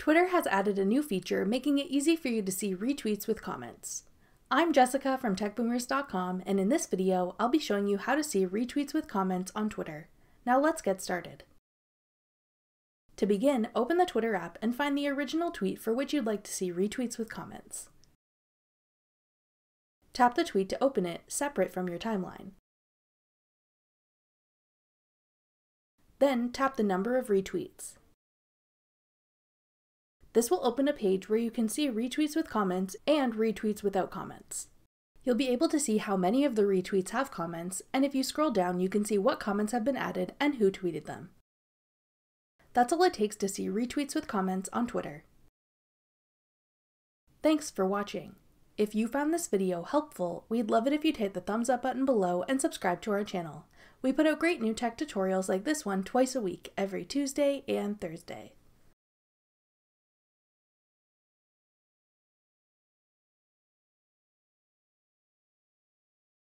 Twitter has added a new feature making it easy for you to see retweets with comments. I'm Jessica from techboomers.com, and in this video, I'll be showing you how to see retweets with comments on Twitter. Now let's get started. To begin, open the Twitter app and find the original tweet for which you'd like to see retweets with comments. Tap the tweet to open it, separate from your timeline. Then tap the number of retweets. This will open a page where you can see retweets with comments and retweets without comments. You'll be able to see how many of the retweets have comments, and if you scroll down, you can see what comments have been added and who tweeted them. That's all it takes to see retweets with comments on Twitter. Thanks for watching. If you found this video helpful, we'd love it if you'd hit the thumbs up button below and subscribe to our channel. We put out great new tech tutorials like this one twice a week, every Tuesday and Thursday.